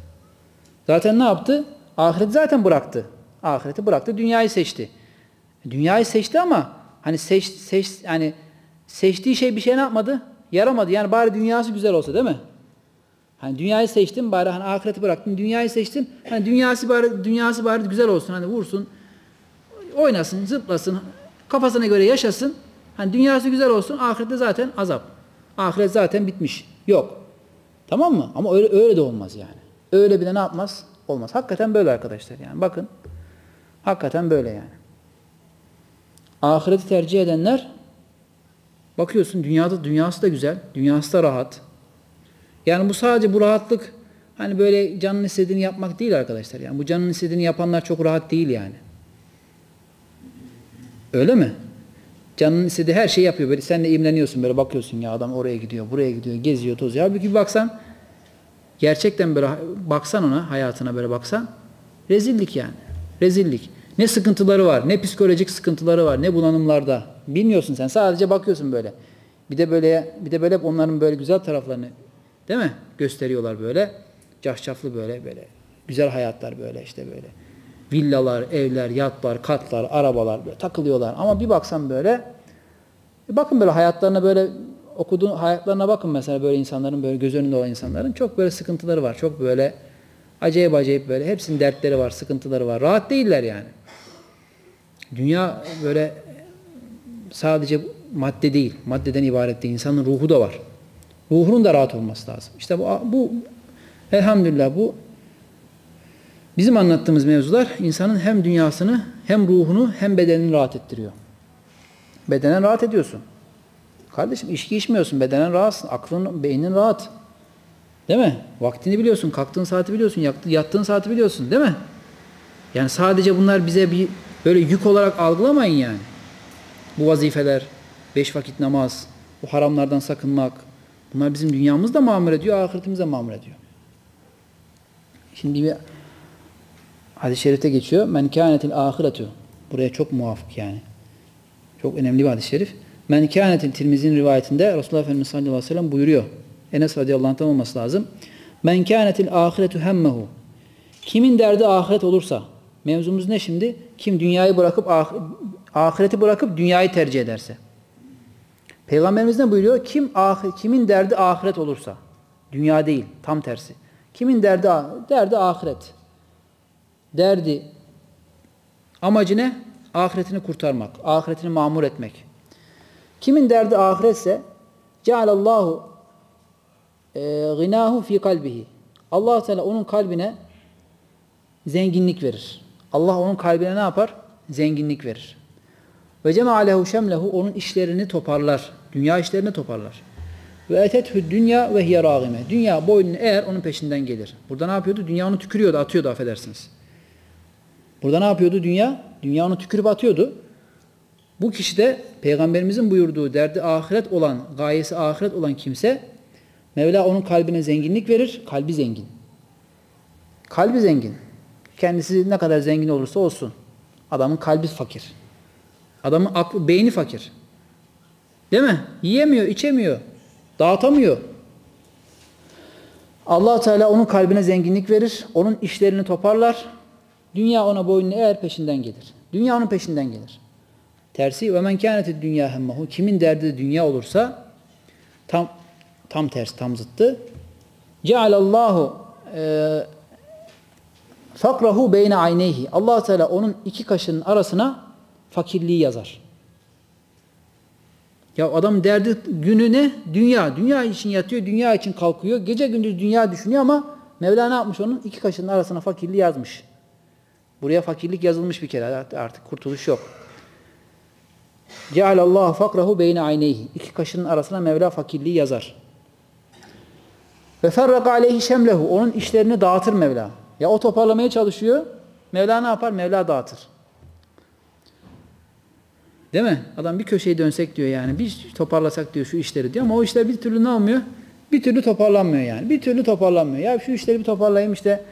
Zaten ne yaptı? Ahireti zaten bıraktı. Ahireti bıraktı. Dünyayı seçti. Dünyayı seçti ama hani seç, seç, yani seçtiği şey bir şey ne yapmadı? Yaramadı. Yani bari dünyası güzel olsa, değil mi? Hani dünyayı seçtin bari, hani ahireti bıraktın, dünyayı seçtin. Hani dünyası bari dünyası bari güzel olsun. Hani vursun, oynasın, zıplasın, Kafasına göre yaşasın. Hani dünyası güzel olsun. Ahirette zaten azap. Ahiret zaten bitmiş. Yok. Tamam mı? Ama öyle, öyle de olmaz yani. Öyle bile ne yapmaz? Olmaz. Hakikaten böyle arkadaşlar yani. Bakın. Hakikaten böyle yani. Ahireti tercih edenler bakıyorsun dünyada dünyası da güzel. Dünyası da rahat. Yani bu sadece bu rahatlık hani böyle canın istediğini yapmak değil arkadaşlar. Yani bu canın istediğini yapanlar çok rahat değil yani. Öyle mi? Canın istediği her şeyi yapıyor. Böyle sen de imleniyorsun böyle bakıyorsun ya adam oraya gidiyor, buraya gidiyor, geziyor, tozuyor. Halbuki bir baksan gerçekten böyle baksan ona, hayatına böyle baksan rezillik yani. Rezillik. Ne sıkıntıları var, ne psikolojik sıkıntıları var, ne bulanımlarda. Bilmiyorsun sen. Sadece bakıyorsun böyle. Bir de böyle bir de böyle onların böyle güzel taraflarını değil mi? Gösteriyorlar böyle. Cahçaflı böyle böyle. Güzel hayatlar böyle işte böyle. Villalar, evler, yatlar, katlar, arabalar böyle takılıyorlar. Ama bir baksan böyle bakın böyle hayatlarına böyle okuduğun hayatlarına bakın mesela böyle insanların böyle göz önünde olan insanların çok böyle sıkıntıları var. Çok böyle acayip acayip böyle hepsinin dertleri var, sıkıntıları var. Rahat değiller yani. Dünya böyle sadece madde değil. Maddeden ibaret değil. İnsanın ruhu da var. Ruhunun da rahat olması lazım. İşte bu, bu elhamdülillah bu bizim anlattığımız mevzular insanın hem dünyasını hem ruhunu hem bedenini rahat ettiriyor. Bedenen rahat ediyorsun. Kardeşim içki içmiyorsun. Bedenen rahatsın. Aklın, beynin rahat. Değil mi? Vaktini biliyorsun. Kalktığın saati biliyorsun. Yattığın saati biliyorsun. Değil mi? Yani sadece bunlar bize bir böyle yük olarak algılamayın yani. Bu vazifeler, beş vakit namaz, bu haramlardan sakınmak. Bunlar bizim dünyamızı da mamur ediyor, ahiretimizi de mamur ediyor. Şimdi bir hadis-i şerifte geçiyor. Men kânetil ahiretü. Buraya çok muvafık yani. Çok önemli bir hadis-i şerif. Men kânetil Tirmizi'nin rivayetinde Resulullah Efendimiz sallallahu aleyhi ve sellem buyuruyor. Enes radıyallahu anh'tan olması lazım. Men kânetil ahiretü hemmehu. Kimin derdi ahiret olursa. Mevzumuz ne şimdi? Kim dünyayı bırakıp ah ahireti bırakıp dünyayı tercih ederse. Peygamberimiz ne buyuruyor? Kim ahir, kimin derdi ahiret olursa. Dünya değil. Tam tersi. Kimin derdi, derdi ahiret. Derdi amacı ne? Ahiretini kurtarmak. Ahiretini mamur etmek. Kimin derdi ahiretse cealallahu e, gınahu fi kalbihi. Allah Teala onun kalbine zenginlik verir. Allah onun kalbine ne yapar? Zenginlik verir. Ve cema'alehu şemlehu onun işlerini toparlar. Dünya işlerini toparlar. Ve etethü dünya ve hiye râgime. Dünya boynunu eğer onun peşinden gelir. Burada ne yapıyordu? Dünya onu tükürüyordu, atıyordu affedersiniz. Burada ne yapıyordu dünya? Dünya onu tükürüp atıyordu. Bu kişi de Peygamberimizin buyurduğu derdi ahiret olan, gayesi ahiret olan kimse Mevla onun kalbine zenginlik verir. Kalbi zengin. Kalbi zengin. Kendisi ne kadar zengin olursa olsun. Adamın kalbi fakir. Adamın aklı, beyni fakir. Değil mi? Yiyemiyor, içemiyor. Dağıtamıyor. Allah Teala onun kalbine zenginlik verir. Onun işlerini toparlar. Dünya ona boynunu eğer peşinden gelir. Dünya onun peşinden gelir. Tersi ve men kânetid dünya hemmehu. Kimin derdi dünya olursa tam tam tersi, tam zıttı. Cealallahu eee fakrahu beyne ayneyhi. Allah Teala onun iki kaşının arasına fakirliği yazar. Ya adam derdi günü ne? Dünya. Dünya için yatıyor, dünya için kalkıyor. Gece gündüz dünya düşünüyor ama Mevla ne yapmış onun? İki kaşının arasına fakirliği yazmış. Buraya fakirlik yazılmış bir kere. Artık kurtuluş yok. Cealallahu fakrahu beyne ayneyhi. İki kaşının arasına Mevla fakirliği yazar. Ve ferraka aleyhi şemlehu. Onun işlerini dağıtır Mevla. Ya o toparlamaya çalışıyor. Mevla ne yapar? Mevla dağıtır. Değil mi? Adam bir köşeye dönsek diyor yani. Bir toparlasak diyor şu işleri diyor. Ama o işler bir türlü ne olmuyor? Bir türlü toparlanmıyor yani. Bir türlü toparlanmıyor. Ya şu işleri bir toparlayayım işte.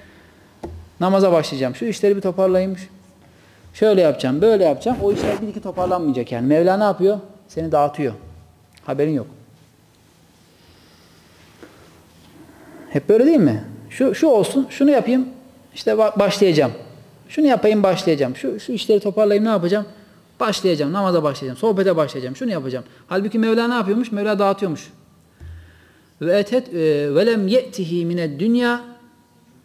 Namaza başlayacağım. Şu işleri bir toparlayayım. Şöyle yapacağım. Böyle yapacağım. O işler bir iki toparlanmayacak yani. Mevla ne yapıyor? Seni dağıtıyor. Haberin yok. Hep böyle değil mi? Şu, şu olsun. Şunu yapayım. İşte başlayacağım. Şunu yapayım başlayacağım. Şu, şu işleri toparlayayım ne yapacağım? Başlayacağım. Namaza başlayacağım. Sohbete başlayacağım. Şunu yapacağım. Halbuki Mevla ne yapıyormuş? Mevla dağıtıyormuş. Ve etet velem yetihi mine dünya.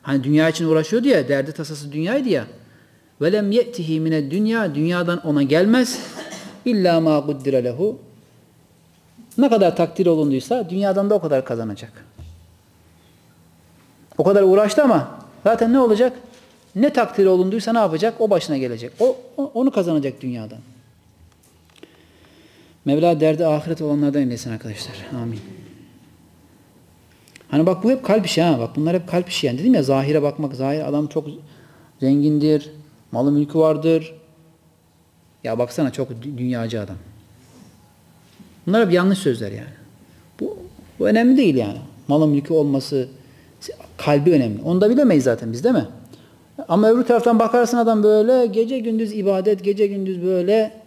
Hani dünya için uğraşıyordu ya. Derdi tasası dünyaydı ya. Velem yetihi mine dünya. Dünyadan ona gelmez. İlla ma kuddire lehu. Ne kadar takdir olunduysa dünyadan da o kadar kazanacak. O kadar uğraştı ama zaten ne olacak? Ne takdir olunduysa ne yapacak? O başına gelecek. O, onu kazanacak dünyadan. Mevla derdi ahiret olanlardan eylesin arkadaşlar. Amin. Hani bak bu hep kalp işi ha. Bak bunlar hep kalp işi yani. Dedim ya zahire bakmak. Zahir adam çok zengindir. Malı mülkü vardır. Ya baksana çok dünyacı adam. Bunlar hep yanlış sözler yani. Bu, bu önemli değil yani. Malı mülkü olması, kalbi önemli. Onu da bilemeyiz zaten biz değil mi? Ama öbür taraftan bakarsın adam böyle gece gündüz ibadet, gece gündüz böyle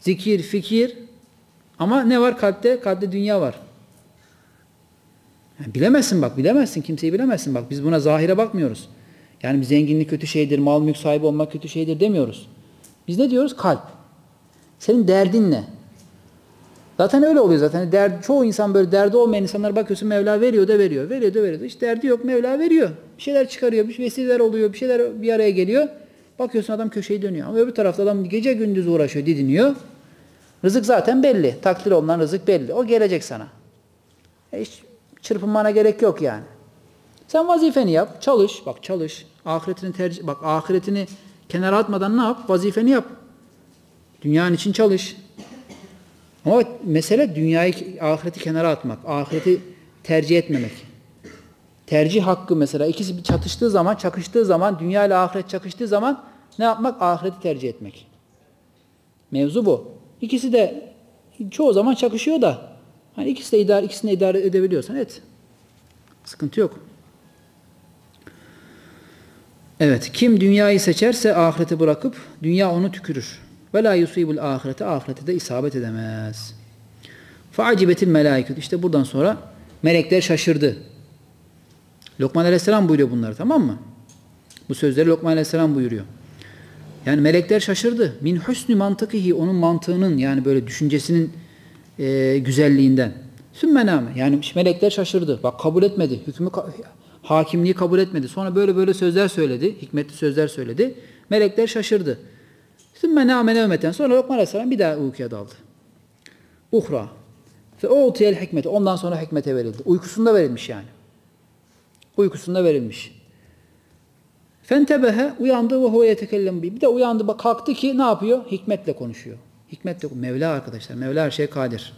zikir, fikir. Ama ne var kalpte? Kalpte dünya var. Yani bilemezsin bak, bilemezsin. Kimseyi bilemezsin bak. Biz buna zahire bakmıyoruz. Yani bir zenginlik kötü şeydir, mal mülk sahibi olmak kötü şeydir demiyoruz. Biz ne diyoruz? Kalp. Senin derdin ne? Zaten öyle oluyor zaten. Derdi, çoğu insan böyle derdi olmayan insanlar bakıyorsun Mevla veriyor da veriyor. Veriyor da veriyor. Hiç derdi yok. Mevla veriyor. Bir şeyler çıkarıyor. Bir vesileler oluyor. Bir şeyler bir araya geliyor. Bakıyorsun adam köşeyi dönüyor. Ama öbür tarafta adam gece gündüz uğraşıyor, didiniyor. Rızık zaten belli. Takdir olunan rızık belli. O gelecek sana. E hiç çırpınmana gerek yok yani. Sen vazifeni yap. Çalış. Bak çalış. Ahiretini tercih... Bak ahiretini kenara atmadan ne yap? Vazifeni yap. Dünyanın için çalış. Ama mesele dünyayı, ahireti kenara atmak. Ahireti tercih etmemek. Tercih hakkı mesela. İkisi bir çatıştığı zaman, çakıştığı zaman, dünya ile ahiret çakıştığı zaman ne yapmak? Ahireti tercih etmek. Mevzu bu. İkisi de çoğu zaman çakışıyor da. Hani ikisi de idare, ikisini idare edebiliyorsan et. Sıkıntı yok. Evet. Kim dünyayı seçerse ahireti bırakıp dünya onu tükürür. Ve la yusibul ahirete, ahirete de isabet edemez. Feacibetil melâiket. İşte buradan sonra melekler şaşırdı. Lokman Aleyhisselam buyuruyor bunları, tamam mı? Bu sözleri Lokman Aleyhisselam buyuruyor. Yani melekler şaşırdı. Min husnü mantıkihi, onun mantığının yani böyle düşüncesinin e, güzelliğinden. Sümmenâme. Yani melekler şaşırdı. Bak kabul etmedi. Hükmü, hakimliği kabul etmedi. Sonra böyle böyle sözler söyledi. Hikmetli sözler söyledi. Melekler şaşırdı. Sümme nâme nevmeten. Sonra Lokman Aleyhisselam bir daha uykuya daldı. Uhra. Fe u'tiyel hikmeti. Ondan sonra hikmete verildi. Uykusunda verilmiş yani. Uykusunda verilmiş. Fentebehe. Uyandı ve huve yetekellem bi. Bir de uyandı. Bak kalktı ki ne yapıyor? Hikmetle konuşuyor. Hikmetle. Mevla arkadaşlar. Mevla her şeye kadir.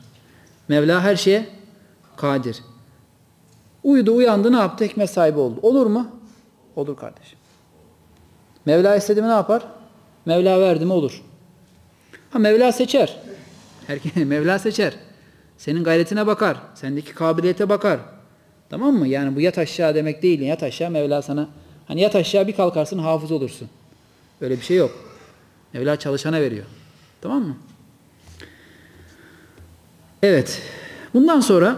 Mevla her şeye kadir. Uyudu, uyandı, ne yaptı? Hikmet sahibi oldu. Olur mu? Olur kardeşim. Mevla istedi mi ne yapar? Mevla verdi mi olur. Ha Mevla seçer. Herkese Mevla seçer. Senin gayretine bakar. Sendeki kabiliyete bakar. Tamam mı? Yani bu yat aşağı demek değil. Yat aşağı Mevla sana. Hani yat aşağı bir kalkarsın hafız olursun. Öyle bir şey yok. Mevla çalışana veriyor. Tamam mı? Evet. Bundan sonra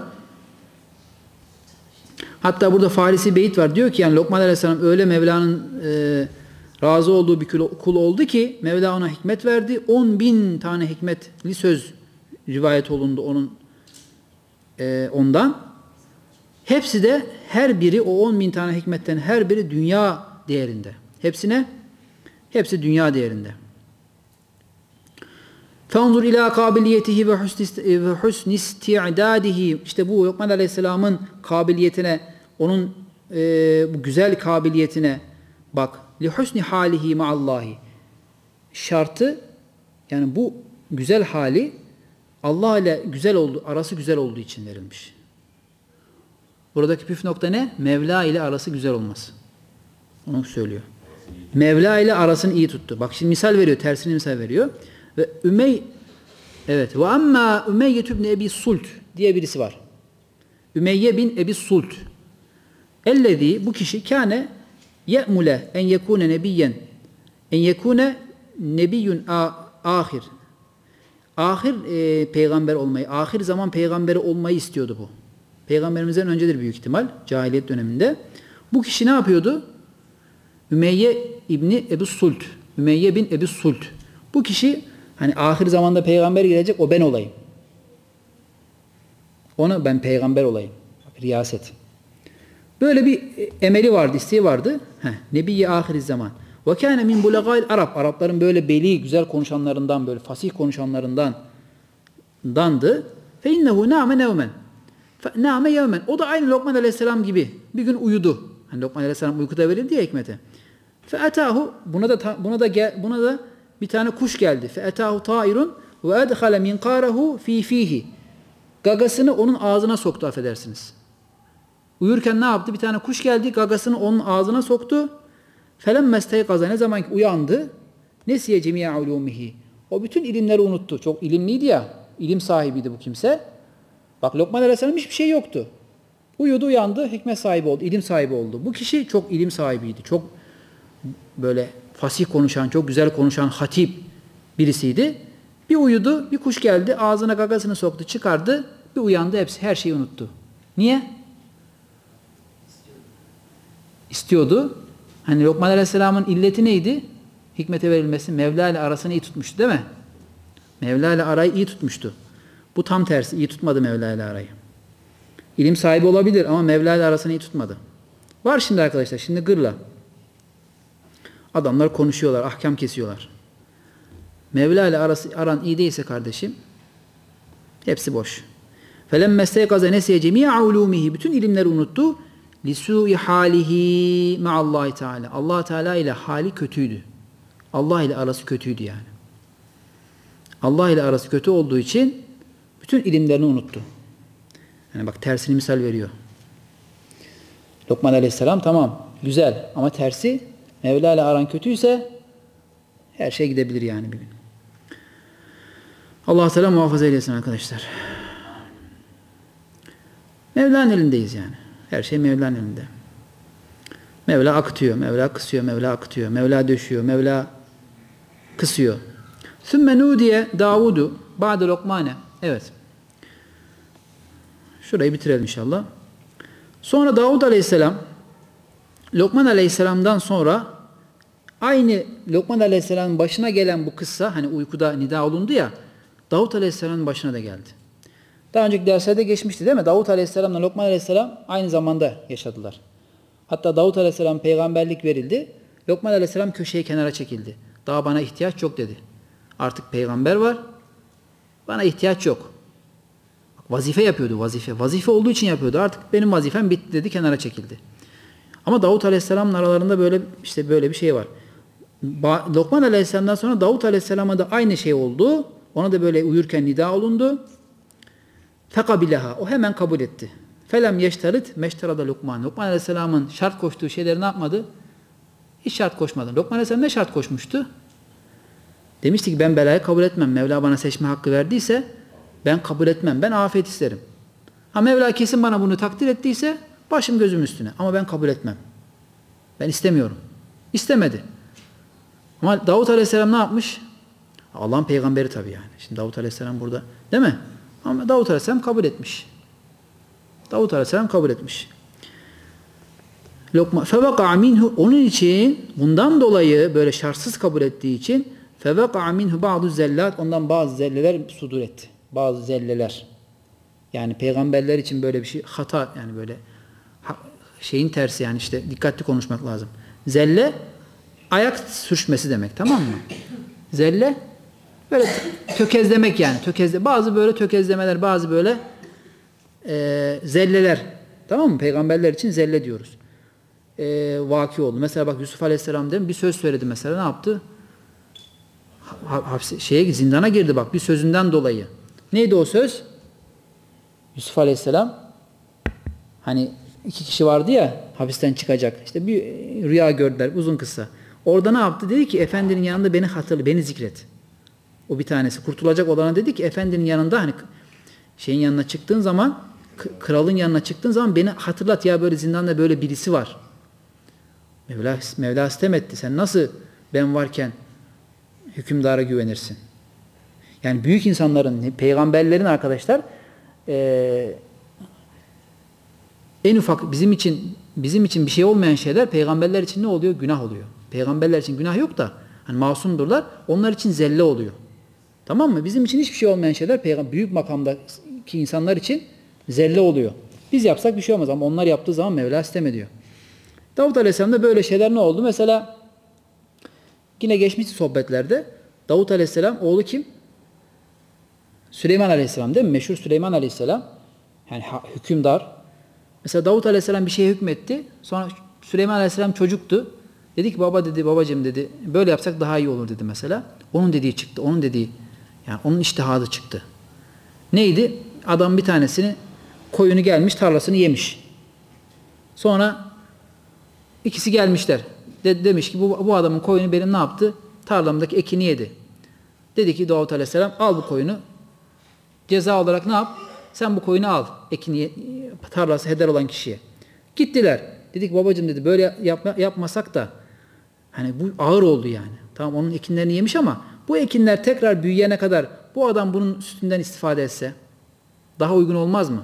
hatta burada Farisi beyit var. Diyor ki yani Lokman Aleyhisselam öyle Mevla'nın e, razı olduğu bir kul oldu ki Mevla ona hikmet verdi. On bin tane hikmetli söz rivayet olundu onun e, ondan. Hepsi de her biri o on bin tane hikmetten her biri dünya değerinde. Hepsine hepsi dünya değerinde. فَانْظُرْ اِلٰى قَابِلِيَتِهِ وَحُسْنِ اسْتِعْدَادِهِ. İşte bu Lokman Aleyhisselam'ın kabiliyetine, onun e, bu güzel kabiliyetine bak. لِحُسْنِ حَالِهِ مَعَ اللّٰهِ. Şartı yani bu güzel hali Allah ile güzel oldu, arası güzel olduğu için verilmiş. Buradaki püf nokta ne? Mevla ile arası güzel olması. Onu söylüyor. Mevla ile arasını iyi tuttu. Bak şimdi misal veriyor, tersini misal veriyor. Ve Ümey evet. Ve amma Ümeyye bin Ebi's-Salt diye birisi var. Ümeyye bin Ebi's-Salt. Ellezî bu kişi kâne ye'mule en yekûne nebiyyen en yekûne nebiyyun ahir. Ahir e, peygamber olmayı, ahir zaman peygamberi olmayı istiyordu bu. Peygamberimizden öncedir büyük ihtimal cahiliyet döneminde. Bu kişi ne yapıyordu? Ümeyye İbni Ebi's-Salt. Ümeyye bin Ebi's-Salt. Bu kişi hani ahir zamanda peygamber gelecek o ben olayım. Ona ben peygamber olayım. Riyaset. Böyle bir emeli vardı, isteği vardı. Nebi-i ahir zaman. وَكَانَ مِنْ بُلَغَائِ Arap, Arapların böyle beli, güzel konuşanlarından, böyle fasih konuşanlarındandı. فَاِنَّهُ نَعْمَ نَوْمًا نَعْمَ يَوْمًا O da aynı Lokman Aleyhisselam gibi bir gün uyudu. Hani Lokman Aleyhisselam uykuda verildi ya hikmete. فَاَتَاهُ Buna da, buna da, gel, buna da bir tane kuş geldi. فَاَتَاهُ طَائِرٌ وَاَدْخَلَ مِنْقَارَهُ ف۪ي ف۪يهِ Gagasını onun ağzına soktu, affedersiniz. Uyurken ne yaptı? Bir tane kuş geldi, gagasını onun ağzına soktu. فَلَمَّ اسْتَيْقَظَ Ne zaman ki uyandı, نَسِيَ جَمِيَ عُلُومِهِ O bütün ilimleri unuttu. Çok ilimliydi ya, ilim sahibiydi bu kimse. Bak Lokman Aleyhisselam hiçbir şey yoktu. Uyudu, uyandı, hikmet sahibi oldu, ilim sahibi oldu. Bu kişi çok ilim sahibiydi, çok böyle fasih konuşan, çok güzel konuşan hatip birisiydi. Bir uyudu, bir kuş geldi, ağzına gagasını soktu, çıkardı, bir uyandı, hepsi, her şeyi unuttu. Niye? İstiyordu. Hani Lokman Aleyhisselam'ın illeti neydi? Hikmete verilmesi, Mevla ile arasını iyi tutmuştu değil mi? Mevla ile arayı iyi tutmuştu. Bu tam tersi, iyi tutmadı Mevla ile arayı. İlim sahibi olabilir ama Mevla ile arasını iyi tutmadı. Var şimdi arkadaşlar, şimdi gırla. Adamlar konuşuyorlar, ahkam kesiyorlar. Mevla ile arası, aran iyi değilse kardeşim, hepsi boş. فَلَمَّ اسْتَيْقَظَ نَسِيَ جَمِيعَ عُلُومِهِ Bütün ilimleri unuttu. لِسُوءِ حَالِهِ مَعَ اللّٰهِ تَعَالَى Allah Teala ile hali kötüydü. Allah ile arası kötüydü yani. Allah ile arası kötü olduğu için bütün ilimlerini unuttu. Yani bak tersini misal veriyor. Lokman Aleyhisselam tamam, güzel ama tersi Mevla ile aran kötüyse her şey gidebilir yani bir gün. Allah Teala muhafaza eylesin arkadaşlar. Mevla'nın elindeyiz yani. Her şey Mevla'nın elinde. Mevla akıtıyor, Mevla kısıyor, Mevla akıtıyor, Mevla döşüyor, Mevla kısıyor. Sümme nudiye Davud'u ba'de Lokmane. Evet. Şurayı bitirelim inşallah. Sonra Davud Aleyhisselam Lokman Aleyhisselam'dan sonra aynı Lokman Aleyhisselam'ın başına gelen bu kıssa, hani uykuda nida olundu ya, Davut Aleyhisselam'ın başına da geldi. Daha önceki derslerde geçmişti değil mi? Davut Aleyhisselam'la Lokman Aleyhisselam aynı zamanda yaşadılar. Hatta Davut Aleyhisselam peygamberlik verildi. Lokman Aleyhisselam köşeye kenara çekildi. Daha bana ihtiyaç yok dedi. Artık peygamber var. Bana ihtiyaç yok. Bak, vazife yapıyordu vazife. Vazife olduğu için yapıyordu. Artık benim vazifem bitti dedi, kenara çekildi. Ama Davut Aleyhisselam'ın aralarında böyle işte böyle bir şey var. Lokman Aleyhisselam'dan sonra Davut Aleyhisselam'a da aynı şey oldu. Ona da böyle uyurken nida olundu. Fekabileha. O hemen kabul etti. Felem yeşterit meşterada Lokman. Lokman Aleyhisselam'ın şart koştuğu şeyleri ne yapmadı? Hiç şart koşmadı. Lokman Aleyhisselam ne şart koşmuştu? Demişti ki ben belayı kabul etmem. Mevla bana seçme hakkı verdiyse ben kabul etmem. Ben afiyet isterim. Ha Mevla kesin bana bunu takdir ettiyse başım gözüm üstüne. Ama ben kabul etmem. Ben istemiyorum. İstemedi. Ama Davut Aleyhisselam ne yapmış? Allah'ın peygamberi tabii yani. Şimdi Davut Aleyhisselam burada değil mi? Ama Davut Aleyhisselam kabul etmiş. Davut Aleyhisselam kabul etmiş. Lokman fevaka minhu onun için bundan dolayı böyle şartsız kabul ettiği için fevaka minhu ba'du zellat ondan bazı zelleler sudur etti. Bazı zelleler. Yani peygamberler için böyle bir şey hata yani böyle şeyin tersi yani işte dikkatli konuşmak lazım. Zelle ayak sürçmesi demek, tamam mı? Zelle böyle tökezlemek yani. Tökezle, bazı böyle tökezlemeler, bazı böyle e, zelleler. Tamam mı? Peygamberler için zelle diyoruz. E, vaki oldu. Mesela bak Yusuf Aleyhisselam değil mi? Bir söz söyledi mesela. Ne yaptı? Ha, hapse, şeye, zindana girdi bak. Bir sözünden dolayı. Neydi o söz? Yusuf Aleyhisselam hani iki kişi vardı ya hapisten çıkacak. İşte bir rüya gördüler. Uzun kısa. Orada ne yaptı? Dedi ki efendinin yanında beni hatırla, beni zikret. O bir tanesi. Kurtulacak olana dedi ki efendinin yanında hani şeyin yanına çıktığın zaman kralın yanına çıktığın zaman beni hatırlat ya böyle zindanda böyle birisi var. Mevla, Mevla istem etti. Sen nasıl ben varken hükümdara güvenirsin? Yani büyük insanların, peygamberlerin arkadaşlar ee, en ufak bizim için bizim için bir şey olmayan şeyler peygamberler için ne oluyor? Günah oluyor. Peygamberler için günah yok da hani masumdurlar. Onlar için zelle oluyor. Tamam mı? Bizim için hiçbir şey olmayan şeyler büyük makamdaki insanlar için zelle oluyor. Biz yapsak bir şey olmaz ama onlar yaptığı zaman Mevla istemediyor. Davut Aleyhisselam da böyle şeyler ne oldu? Mesela Yine geçmişti sohbetlerde. Davut Aleyhisselam oğlu kim? Süleyman Aleyhisselam değil mi? Meşhur Süleyman Aleyhisselam. Yani hükümdar. Mesela Davut Aleyhisselam bir şeye hükmetti. Sonra Süleyman Aleyhisselam çocuktu. Dedi ki baba dedi, babacığım dedi, böyle yapsak daha iyi olur dedi mesela. Onun dediği çıktı. Onun dediği, yani onun iştihadı çıktı. Neydi? Adam bir tanesini, koyunu gelmiş, tarlasını yemiş. Sonra ikisi gelmişler. De, demiş ki bu, bu adamın koyunu benim ne yaptı? Tarlamdaki ekini yedi. Dedi ki Davut Aleyhisselam al bu koyunu. Ceza olarak ne yap? Sen bu koyunu al. Ekini, tarlası heder olan kişiye. Gittiler. Dedik babacığım dedi böyle yapma, yapmasak da hani bu ağır oldu yani. Tamam onun ekinlerini yemiş ama bu ekinler tekrar büyüyene kadar bu adam bunun sütünden istifade etse daha uygun olmaz mı?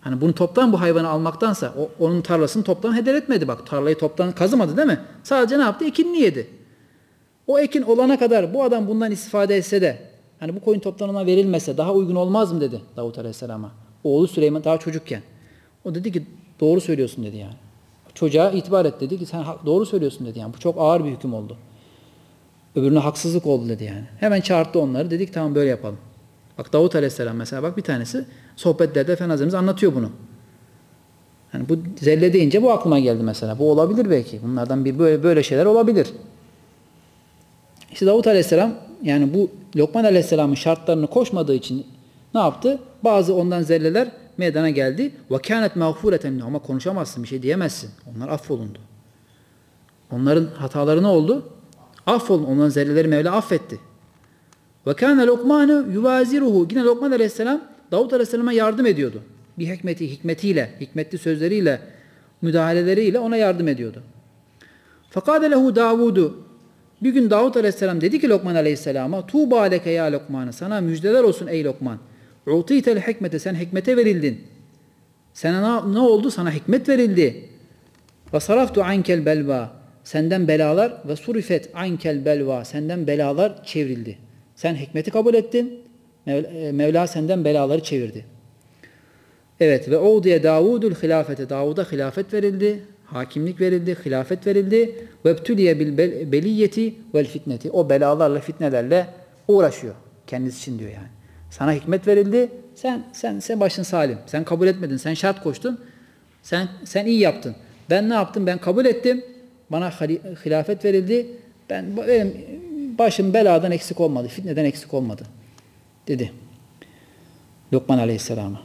Hani bunu toptan bu hayvanı almaktansa o, onun tarlasını toptan heder etmedi. Bak tarlayı toptan kazımadı değil mi? Sadece ne yaptı? Ekinini yedi. O ekin olana kadar bu adam bundan istifade etse de hani bu koyun toptan ona verilmese daha uygun olmaz mı dedi Davut Aleyhisselam'a. Oğlu Süleyman daha çocukken. O dedi ki doğru söylüyorsun dedi yani. Çocuğa itibar et dedi ki sen doğru söylüyorsun dedi yani. Bu çok ağır bir hüküm oldu. Öbürüne haksızlık oldu dedi yani. Hemen çağırdı onları. Dedik tamam böyle yapalım. Bak Davut Aleyhisselam mesela bak bir tanesi sohbetlerde Efendimiz Hazretimiz anlatıyor bunu. Yani bu zelle deyince bu aklıma geldi mesela. Bu olabilir belki. Bunlardan bir böyle böyle şeyler olabilir. İşte Davut Aleyhisselam yani bu Lokman Aleyhisselam'ın şartlarını koşmadığı için ne yaptı? Bazı ondan zelleler meydana geldi. وَكَانَتْ مَغْفُولَةً Ama konuşamazsın, bir şey diyemezsin. Onlar affolundu. Onların hataları ne oldu? Affolun. Onların zelleleri Mevla affetti. وَكَانَ لُقْمَانُ يُوَازِرُهُ Yine Lokman Aleyhisselam Davut Aleyhisselam'a yardım ediyordu. Bir hikmeti, hikmetiyle, hikmetli sözleriyle, müdahaleleriyle ona yardım ediyordu. فَقَادَ لَهُ دَاوُدُ Bir gün Davut Aleyhisselam dedi ki Lokman Aleyhisselam'a تُوبَا لَكَ يَا لُقْمَانَ Sana müjdeler olsun ey Lokman. Utitel hikmete sen hikmete verildin. Sana ne, ne oldu? Sana hikmet verildi. Ve saraftu ankel belva. Senden belalar ve surifet ankel belva. Senden belalar çevrildi. Sen hikmeti kabul ettin. Mevla, Mevla senden belaları çevirdi. Evet ve o diye Davudul hilafete. Davud'a hilafet verildi. Hakimlik verildi. Hilafet verildi. Ve btüliye bil beliyeti vel fitneti. O belalarla fitnelerle uğraşıyor. Kendisi için diyor yani. Sana hikmet verildi. Sen sen sen başın salim. Sen kabul etmedin. Sen şart koştun. Sen sen iyi yaptın. Ben ne yaptım? Ben kabul ettim. Bana hilafet verildi. Ben benim başım beladan eksik olmadı. Fitneden eksik olmadı. Dedi. Lokman Aleyhisselam'a.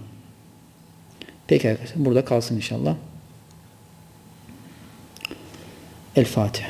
Peki arkadaşlar burada kalsın inşallah. El Fatiha.